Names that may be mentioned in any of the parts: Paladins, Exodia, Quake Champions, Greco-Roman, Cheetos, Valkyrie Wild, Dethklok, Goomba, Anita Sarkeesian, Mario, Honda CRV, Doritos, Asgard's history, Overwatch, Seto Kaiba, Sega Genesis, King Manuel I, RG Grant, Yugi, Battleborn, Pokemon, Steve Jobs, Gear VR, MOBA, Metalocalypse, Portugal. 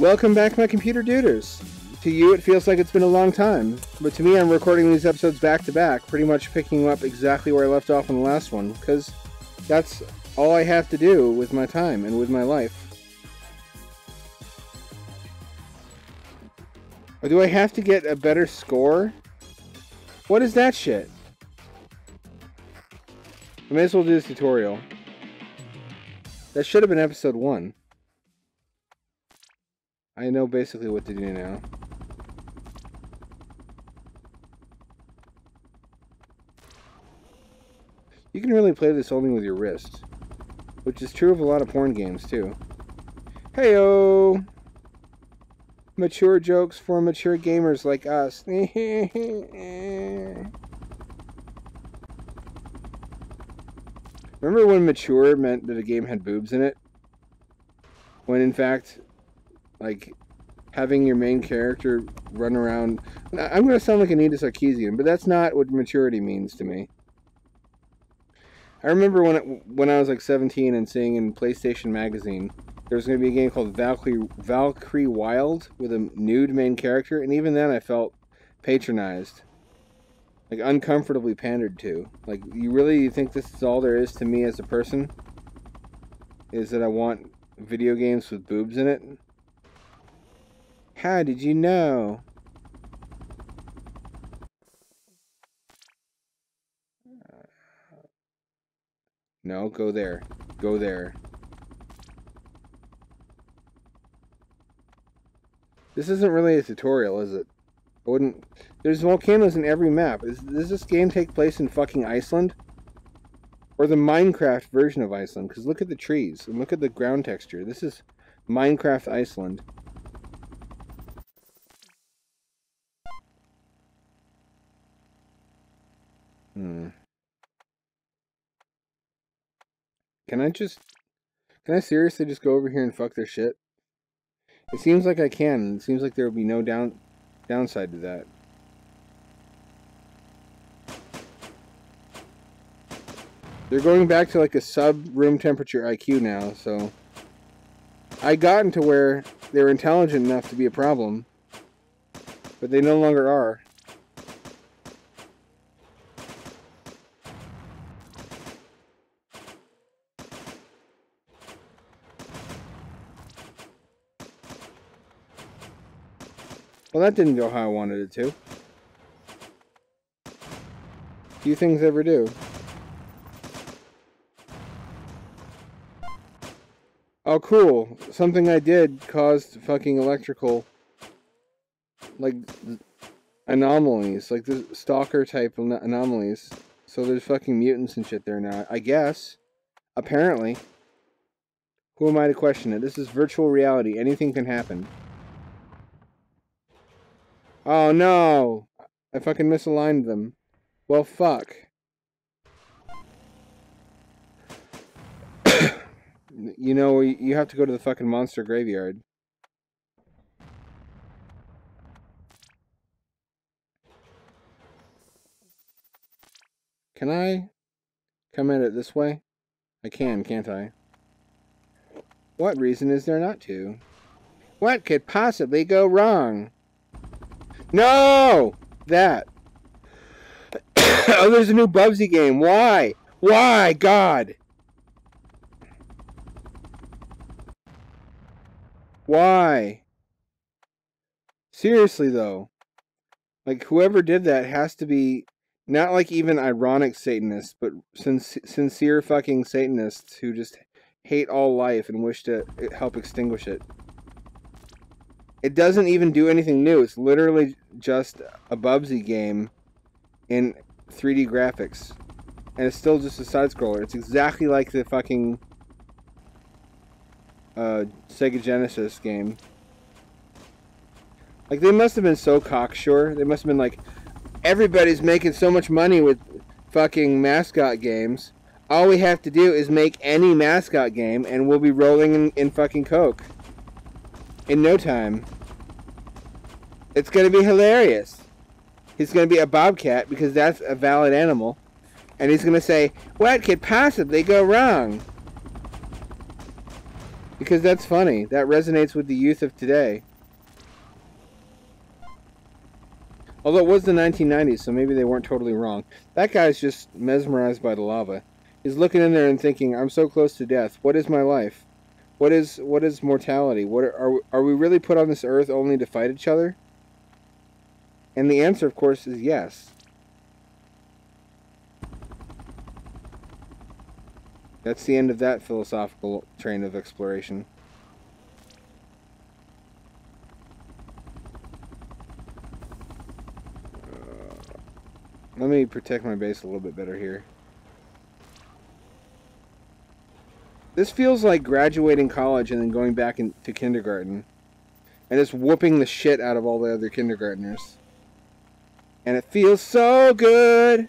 Welcome back, my computer duders. To you, it feels like it's been a long time, but to me, I'm recording these episodes back to back, pretty much picking up exactly where I left off in the last one, because that's all I have to do with my time and with my life. Or do I have to get a better score? What is that shit? I may as well do this tutorial. That should have been episode 1. I know basically what to do now. You can really play this only with your wrist, which is true of a lot of porn games too. Heyo! Mature jokes for mature gamers like us. Remember when mature meant that a game had boobs in it? When in fact, like, having your main character run around... I'm going to sound like Anita Sarkeesian, but that's not what maturity means to me. I remember when I was like 17 and seeing in PlayStation Magazine, there was going to be a game called Valkyrie Wild with a nude main character, and even then I felt patronized. Like, uncomfortably pandered to. Like, you think this is all there is to me as a person? Is that I want video games with boobs in it? How did you know? No, go there. Go there. This isn't really a tutorial, is it? I wouldn't... There's volcanoes in every map. Does this game take place in fucking Iceland? Or the Minecraft version of Iceland? Because look at the trees and look at the ground texture. This is Minecraft Iceland. Can I seriously just go over here and fuck their shit? It seems like I can. It seems like there would be no downside to that. They're going back to like a sub-room temperature IQ now, so... I gotten to where they're intelligent enough to be a problem. But they no longer are. Well, that didn't go how I wanted it to. Few things ever do. Oh, cool. Something I did caused fucking electrical... like... anomalies. Like the stalker-type anomalies. So there's fucking mutants and shit there now. I guess. Apparently. Who am I to question it? This is virtual reality. Anything can happen. Oh no! I fucking misaligned them. Well, fuck. You know, you have to go to the fucking monster graveyard. Can I come at it this way? I can, can't I? What reason is there not to? What could possibly go wrong? No! That. Oh, there's a new Bubsy game. Why? Why? God! Why? Seriously, though. Like, whoever did that has to be not like even ironic Satanists, but sincere fucking Satanists who just hate all life and wish to help extinguish it. It doesn't even do anything new. It's literally just a Bubsy game in 3D graphics. And it's still just a side-scroller. It's exactly like the fucking Sega Genesis game. Like, they must have been so cocksure. They must have been like, everybody's making so much money with fucking mascot games. All we have to do is make any mascot game and we'll be rolling in fucking coke. In no time. It's gonna be hilarious. He's gonna be a bobcat because that's a valid animal. And he's gonna say, what could possibly go wrong? Because that's funny. That resonates with the youth of today. Although it was the 1990s, so maybe they weren't totally wrong. That guy's just mesmerized by the lava. He's looking in there and thinking, I'm so close to death. What is my life? What is mortality? Are we really put on this earth only to fight each other? And the answer, of course, is yes. That's the end of that philosophical train of exploration. Let me protect my base a little bit better here. This feels like graduating college and then going back to kindergarten. And just whooping the shit out of all the other kindergartners. And it feels so good!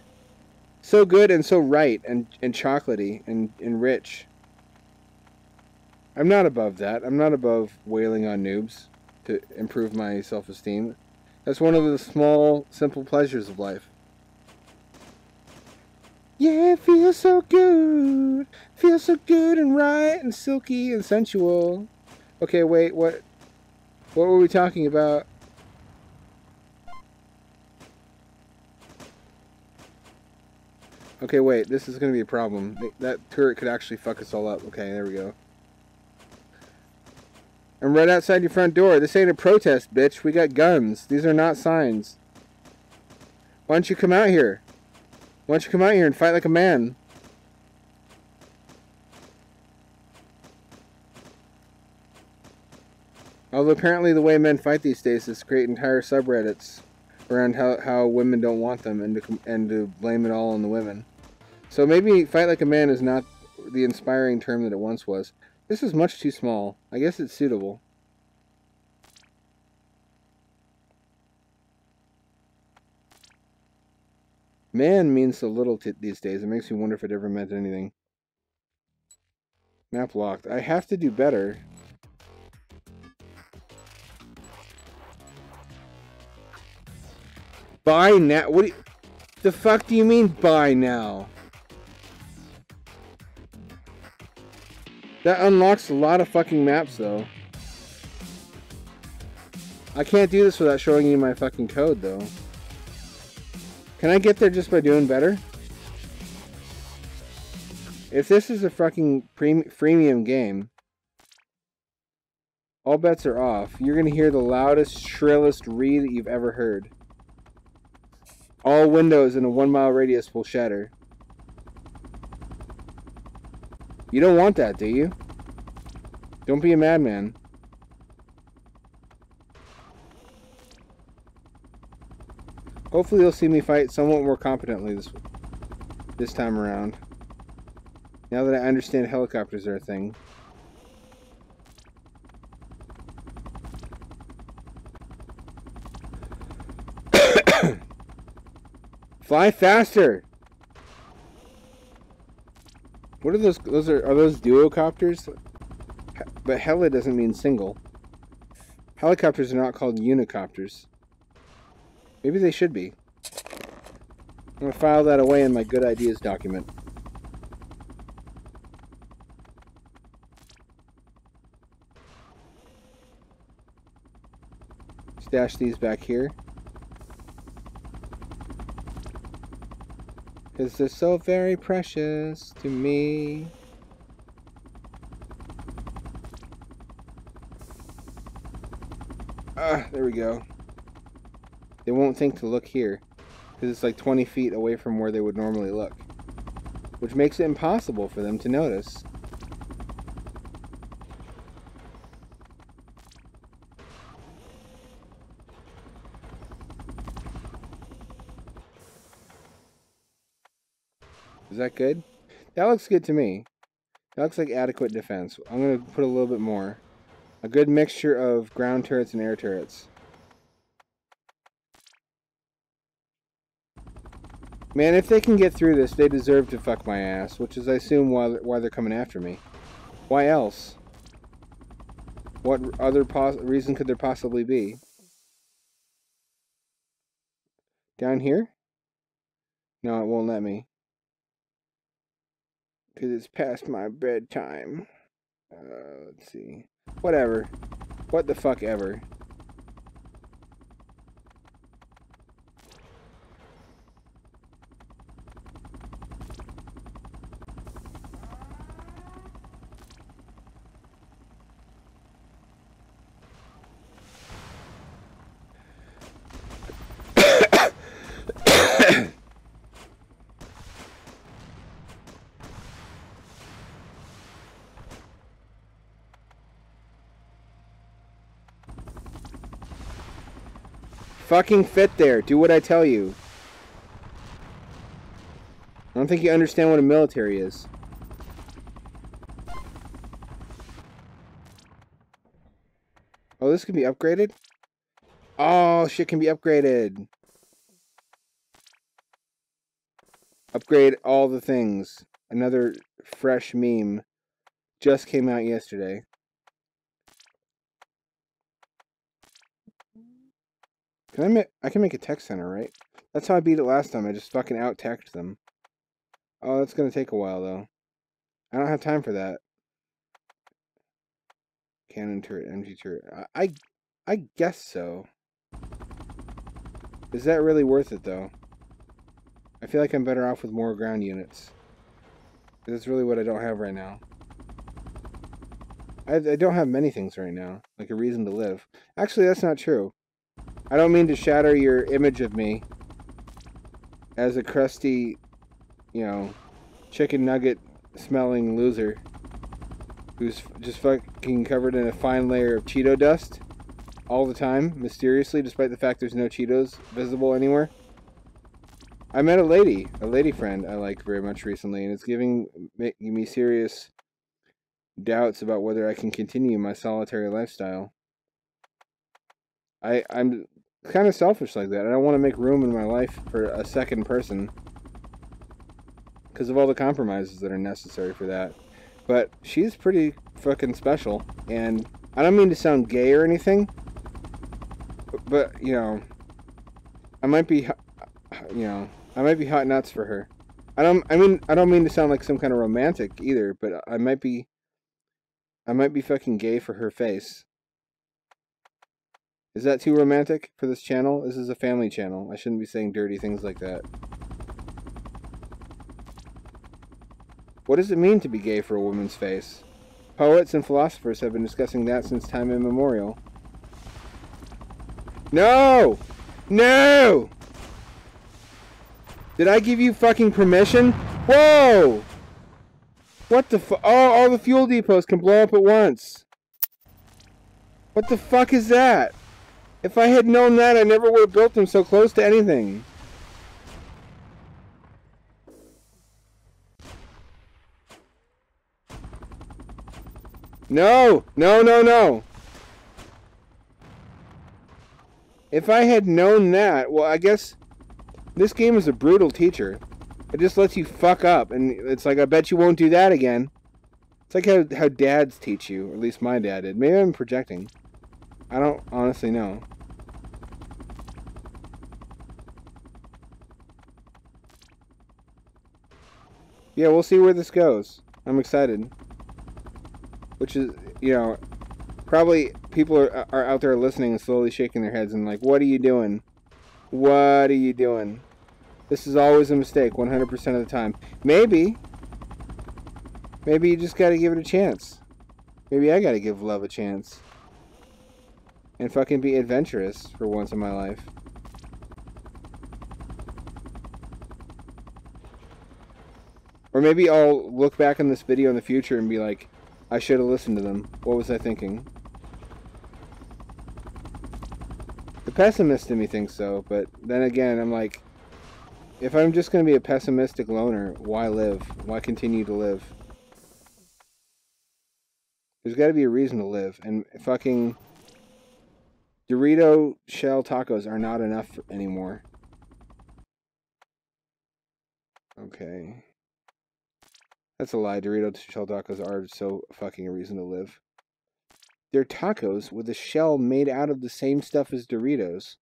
So good and so right and chocolatey and rich. I'm not above that. I'm not above wailing on noobs to improve my self-esteem. That's one of the small, simple pleasures of life. Yeah, it feels so good. Feels so good and right and silky and sensual. Okay, wait, what were we talking about? Okay, wait, this is gonna be a problem. That turret could actually fuck us all up. Okay, there we go. I'm right outside your front door. This ain't a protest, bitch. We got guns. These are not signs. Why don't you come out here? Why don't you come out here and fight like a man? Although apparently the way men fight these days is to create entire subreddits around how women don't want them and to blame it all on the women. So maybe fight like a man is not the inspiring term that it once was. This is much too small. I guess it's suitable. Man means so little these days, it makes me wonder if it ever meant anything. Map locked. I have to do better. Buy now? What the fuck do you mean, buy now? That unlocks a lot of fucking maps, though. I can't do this without showing you my fucking code, though. Can I get there just by doing better? If this is a fucking freemium game, all bets are off. You're gonna hear the loudest, shrillest ree that you've ever heard. All windows in a 1 mile radius will shatter. You don't want that, do you? Don't be a madman. Hopefully you'll see me fight somewhat more competently this time around. Now that I understand helicopters are a thing. Fly faster! What are those? Are those duocopters? But hella doesn't mean single. Helicopters are not called unicopters. Maybe they should be. I'm gonna file that away in my good ideas document. Stash these back here. Because they're so very precious to me. Ah, there we go. They won't think to look here, because it's like 20 feet away from where they would normally look, which makes it impossible for them to notice. Is that good? That looks good to me. That looks like adequate defense. I'm going to put a little bit more. A good mixture of ground turrets and air turrets. Man, if they can get through this, they deserve to fuck my ass, which is, I assume, why they're coming after me. Why else? What other reason could there possibly be? Down here? No, it won't let me. Because it's past my bedtime. Let's see. Whatever. What the fuck ever. Fucking fit there. Do what I tell you. I don't think you understand what a military is. Oh, this can be upgraded? Oh, shit can be upgraded. Upgrade all the things. Another fresh meme. Just came out yesterday. I can make a tech center, right? That's how I beat it last time. I just fucking out-teched them. Oh, that's gonna take a while, though. I don't have time for that. Cannon turret, MG turret. I guess so. Is that really worth it, though? I feel like I'm better off with more ground units. That's really what I don't have right now. I don't have many things right now. Like a reason to live. Actually, that's not true. I don't mean to shatter your image of me as a crusty, you know, chicken nugget smelling loser who's just fucking covered in a fine layer of Cheeto dust all the time, mysteriously, despite the fact there's no Cheetos visible anywhere. I met a lady friend I liked very much recently, and it's giving me serious doubts about whether I can continue my solitary lifestyle. I'm kind of selfish like that. I don't want to make room in my life for a second person because of all the compromises that are necessary for that. But she's pretty fucking special, and I don't mean to sound gay or anything, but you know, I might be hot nuts for her. I don't mean to sound like some kind of romantic either, but I might be fucking gay for her face. Is that too romantic for this channel? This is a family channel. I shouldn't be saying dirty things like that. What does it mean to be gay for a woman's face? Poets and philosophers have been discussing that since time immemorial. No! No! Did I give you fucking permission? Whoa! What the fu- Oh, all the fuel depots can blow up at once. What the fuck is that? If I had known that, I never would have built them so close to anything. No! No, no, no! If I had known that, well, I guess this game is a brutal teacher. It just lets you fuck up, and it's like, I bet you won't do that again. It's like how dads teach you, or at least my dad did. Maybe I'm projecting. I don't honestly know. Yeah, we'll see where this goes. I'm excited. Which is, you know, probably people are out there listening and slowly shaking their heads and like, what are you doing? What are you doing? This is always a mistake, 100% of the time. Maybe you just gotta give it a chance. Maybe I gotta give love a chance. And fucking be adventurous for once in my life. Or maybe I'll look back on this video in the future and be like, I should have listened to them. What was I thinking? The pessimist in me thinks so, but then again, I'm like, if I'm just going to be a pessimistic loner, why live? Why continue to live? There's got to be a reason to live, and fucking Dorito shell tacos are not enough anymore. Okay. That's a lie. Dorito shell tacos are so fucking a reason to live. They're tacos with a shell made out of the same stuff as Doritos.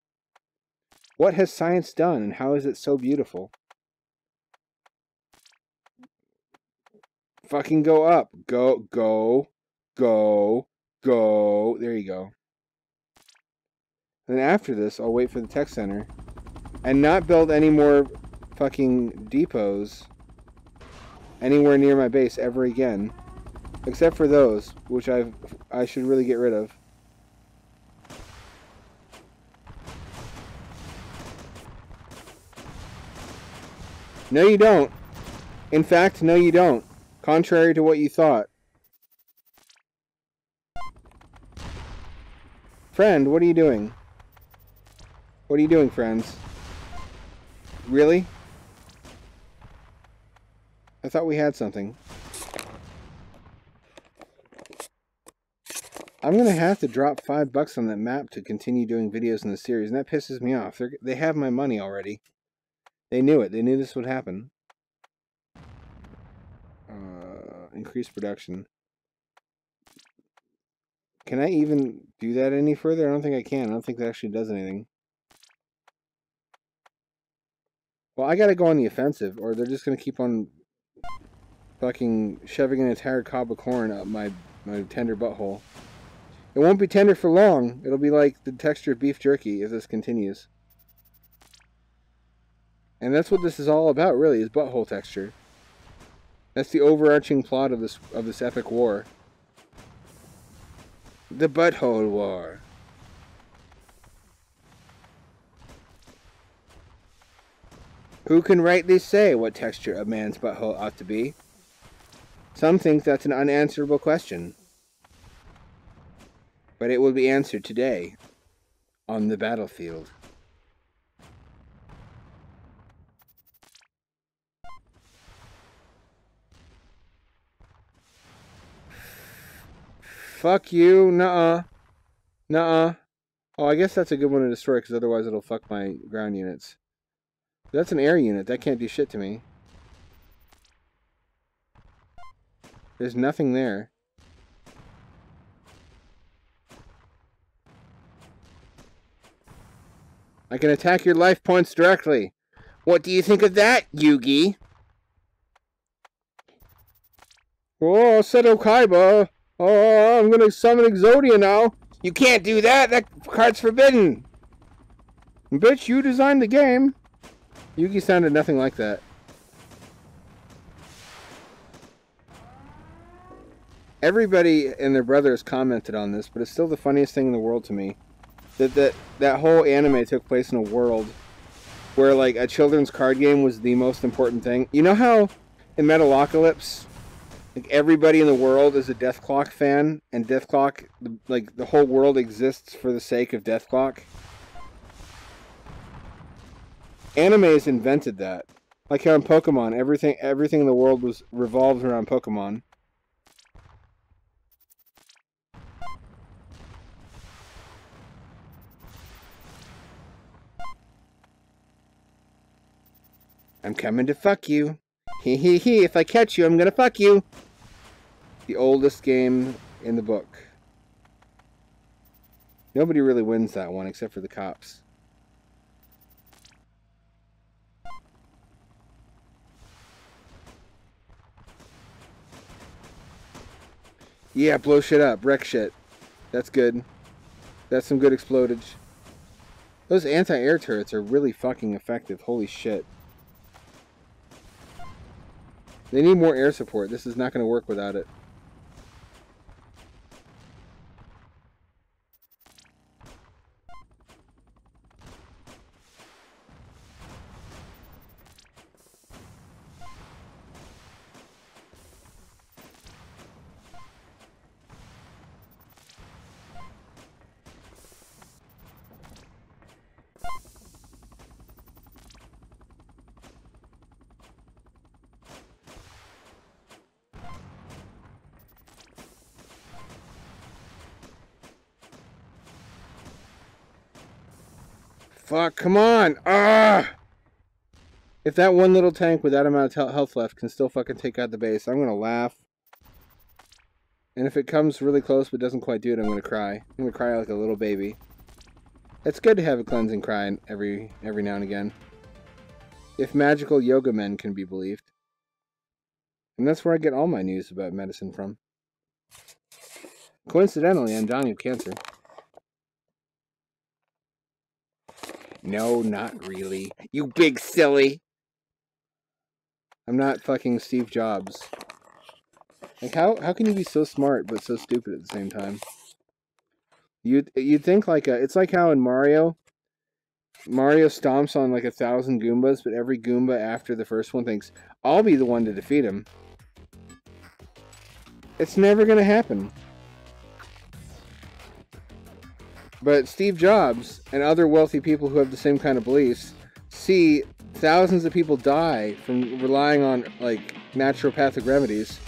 What has science done, and how is it so beautiful? Fucking go up. Go. Go. Go. There you go. And then after this, I'll wait for the tech center. And not build any more fucking depots anywhere near my base ever again. Except for those, which I should really get rid of. No, you don't. In fact, no, you don't. Contrary to what you thought. Friend, what are you doing? What are you doing, friends? Really? I thought we had something. I'm gonna have to drop $5 on that map to continue doing videos in the series, and that pisses me off. They have my money already. They knew it. They knew this would happen. Increase production. Can I even do that any further? I don't think I can. I don't think that actually does anything. Well, I gotta go on the offensive, or they're just gonna keep on fucking shoving an entire cob of corn up my tender butthole. It won't be tender for long. It'll be like the texture of beef jerky if this continues. And that's what this is all about, really, is butthole texture. That's the overarching plot of this epic war. The Butthole War. Who can rightly say what texture a man's butthole ought to be? Some think that's an unanswerable question. But it will be answered today, on the battlefield. Fuck you, nuh-uh. Nuh-uh. Oh, I guess that's a good one to destroy, because otherwise it'll fuck my ground units. That's an air unit. That can't do shit to me. There's nothing there. I can attack your life points directly. What do you think of that, Yugi? Oh, Seto Kaiba. Oh, I'm going to summon Exodia now. You can't do that. That card's forbidden. Bitch, you designed the game. Yugi sounded nothing like that. Everybody and their brothers commented on this, but it's still the funniest thing in the world to me. That whole anime took place in a world where, like, a children's card game was the most important thing. You know how in Metalocalypse, like, everybody in the world is a Dethklok fan, and Dethklok, like, the whole world exists for the sake of Dethklok? Anime has invented that. Like how in Pokemon, everything in the world revolved around Pokemon. I'm coming to fuck you. Hee hee hee, if I catch you, I'm gonna fuck you. The oldest game in the book. Nobody really wins that one except for the cops. Yeah, blow shit up, wreck shit. That's good. That's some good explodage. Those anti-air turrets are really fucking effective, holy shit. They need more air support. This is not going to work without it. Fuck, come on! Ah! If that one little tank with that amount of health left can still fucking take out the base, I'm gonna laugh. And if it comes really close but doesn't quite do it, I'm gonna cry. I'm gonna cry like a little baby. It's good to have a cleansing cry every now and again. If magical yoga men can be believed. And that's where I get all my news about medicine from. Coincidentally, I'm dying of cancer. No, not really. You big silly! I'm not fucking Steve Jobs. Like, how can you be so smart but so stupid at the same time? You'd think, like, it's like how in Mario stomps on, like, 1,000 Goombas, but every Goomba after the first one thinks, I'll be the one to defeat him. It's never gonna happen. But Steve Jobs and other wealthy people who have the same kind of beliefs see thousands of people die from relying on, like, naturopathic remedies,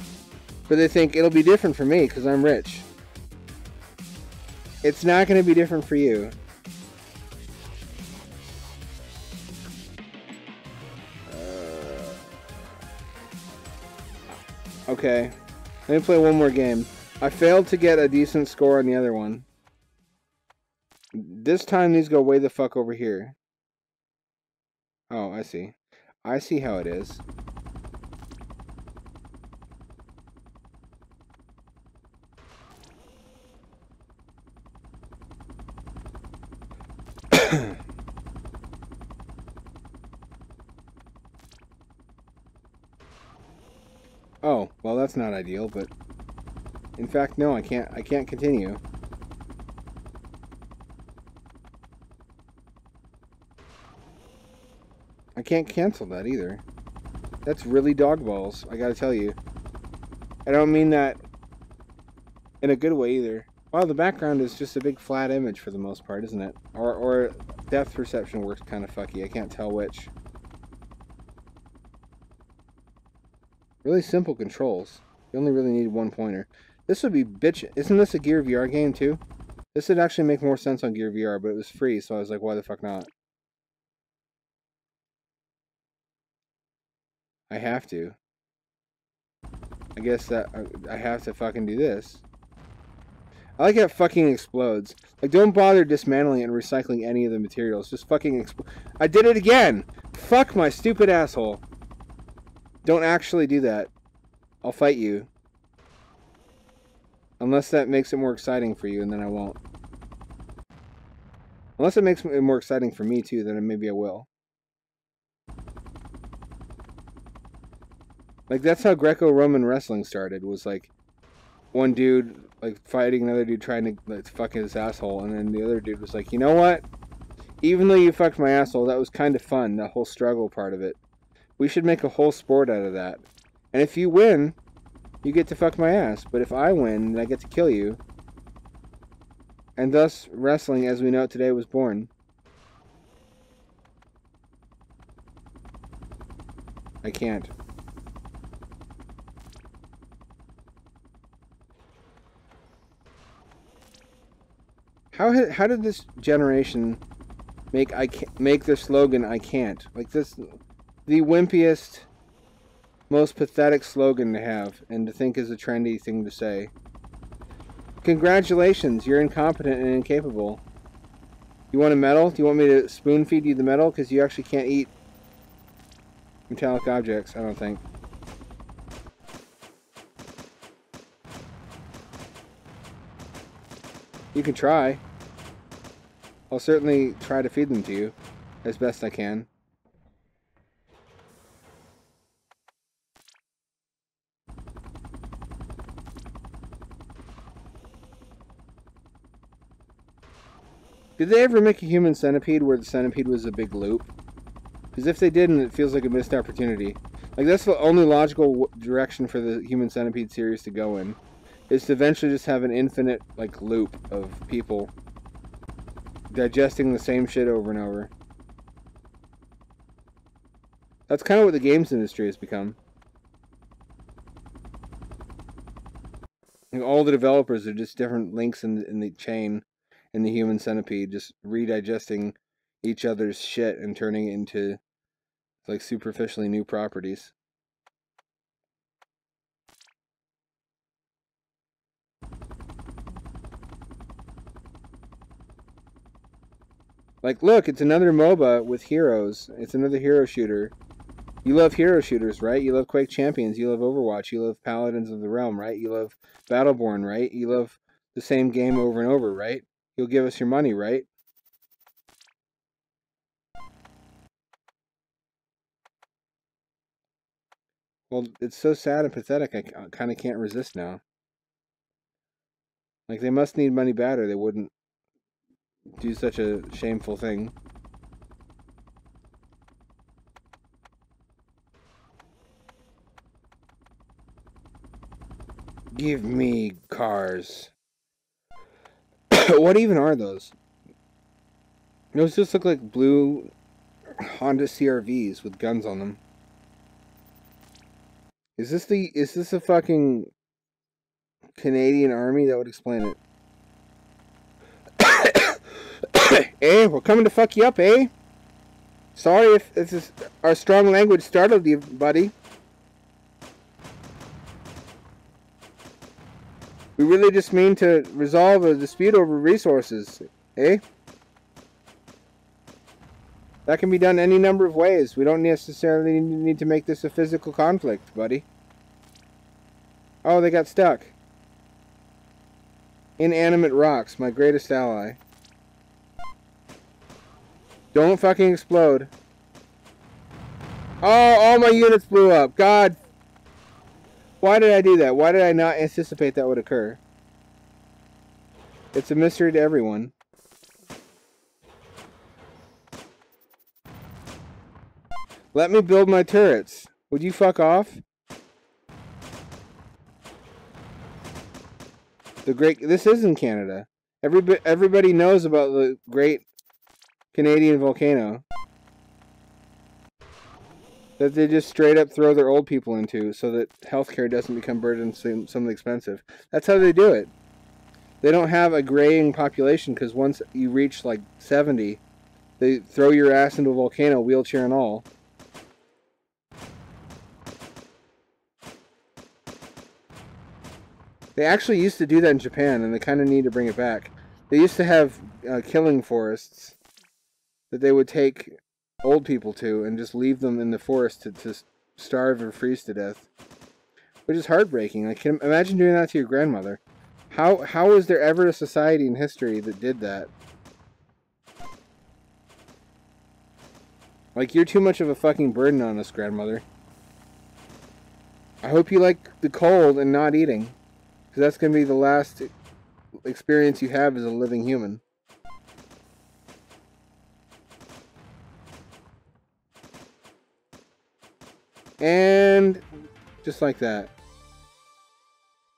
but they think, it'll be different for me because I'm rich. It's not going to be different for you. Okay. Let me play one more game. I failed to get a decent score on the other one. This time these go way the fuck over here. Oh, I see. I see how it is. Oh, well that's not ideal, but in fact no, I can't continue. I can't cancel that either. That's really dog balls, I gotta tell you. I don't mean that in a good way either. Well, the background is just a big flat image for the most part, isn't it? Or depth perception works kind of fucky, I can't tell which. Really simple controls. You only really need one pointer. This would be bitch. Isn't this a Gear VR game too? This would actually make more sense on Gear VR, but it was free, so I was like, why the fuck not? I have to. I guess that I have to fucking do this. I like how it fucking explodes. Like, don't bother dismantling and recycling any of the materials. Just fucking expl- I did it again! Fuck my stupid asshole. Don't actually do that. I'll fight you. Unless that makes it more exciting for you, and then I won't. Unless it makes it more exciting for me, too, then maybe I will. Like, that's how Greco-Roman wrestling started, was, like, one dude, like, fighting another dude trying to, like, fuck his asshole, and then the other dude was like, you know what? Even though you fucked my asshole, that was kind of fun, that whole struggle part of it. We should make a whole sport out of that. And if you win, you get to fuck my ass. But if I win, then I get to kill you. And thus, wrestling as we know it today was born. I can't. How did this generation make their slogan, I can't? Like this... The wimpiest, most pathetic slogan to have, and to think is a trendy thing to say. Congratulations, you're incompetent and incapable. You want a medal? Do you want me to spoon feed you the medal? Because you actually can't eat metallic objects, I don't think. You can try. I'll certainly try to feed them to you, as best I can. Did they ever make a human centipede where the centipede was a big loop? Because if they didn't, it feels like a missed opportunity. Like, that's the only logical direction for the human centipede series to go in. Is to eventually just have an infinite, like, loop of people digesting the same shit over and over. That's kind of what the games industry has become. Like, all the developers are just different links in the chain. And the human centipede, just redigesting each other's shit and turning it into, like, superficially new properties. Like, look, it's another MOBA with heroes. It's another hero shooter. You love hero shooters, right? You love Quake Champions. You love Overwatch. You love Paladins of the Realm, right? You love Battleborn, right? You love the same game over and over, right? You'll give us your money, right? Well, it's so sad and pathetic, I kind of can't resist now. Like, they must need money bad or they wouldn't do such a shameful thing. Give me cars. What even are those? Those just look like blue Honda CRVs with guns on them. Is this a fucking Canadian army? That would explain it. Hey, we're coming to fuck you up, eh? Sorry if this is our strong language startled you, buddy. We really just mean to resolve a dispute over resources, eh? That can be done any number of ways. We don't necessarily need to make this a physical conflict, buddy. Oh, they got stuck. Inanimate rocks, my greatest ally. Don't fucking explode. Oh, all my units blew up. God. Why did I do that? Why did I not anticipate that would occur? It's a mystery to everyone. Let me build my turrets. Would you fuck off? The great... This is in Canada. Everybody knows about the great Canadian volcano that they just straight up throw their old people into so that healthcare doesn't become burdensome expensive. That's how they do it. They don't have a graying population because once you reach like 70, they throw your ass into a volcano, wheelchair and all. They actually used to do that in Japan and they kind of need to bring it back. They used to have killing forests that they would take old people to and just leave them in the forest to starve or freeze to death, which is heartbreaking. I can imagine doing that to your grandmother. How was there ever a society in history that did that? Like, you're too much of a fucking burden on us, grandmother. I hope you like the cold and not eating, because that's going to be the last experience you have as a living human. And just like that.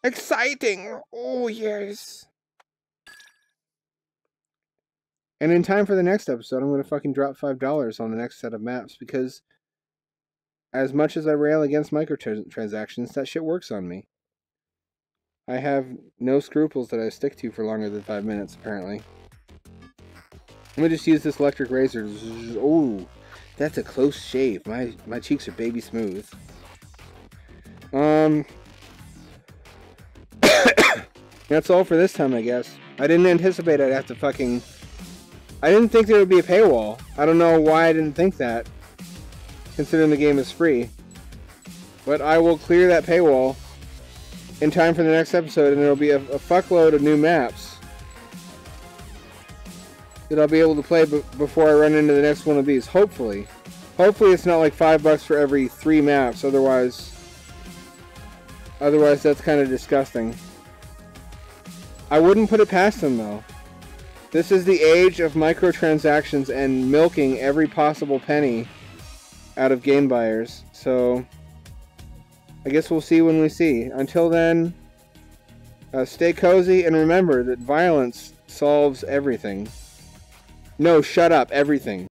Exciting! Oh, yes! And in time for the next episode, I'm going to fucking drop $5 on the next set of maps because as much as I rail against microtransactions, that shit works on me. I have no scruples that I stick to for longer than 5 minutes, apparently. Let me just use this electric razor. Oh! That's a close shave. My cheeks are baby smooth. That's all for this time, I guess. I didn't anticipate I'd have to fucking... I didn't think there would be a paywall. I don't know why I didn't think that, considering the game is free. But I will clear that paywall in time for the next episode, and there will be a fuckload of new maps that I'll be able to play before I run into the next one of these, hopefully. Hopefully it's not like $5 for every 3 maps, otherwise that's kind of disgusting. I wouldn't put it past them, though. This is the age of microtransactions and milking every possible penny out of game buyers, so I guess we'll see when we see. Until then, stay cozy and remember that violence solves everything. No, shut up, everything.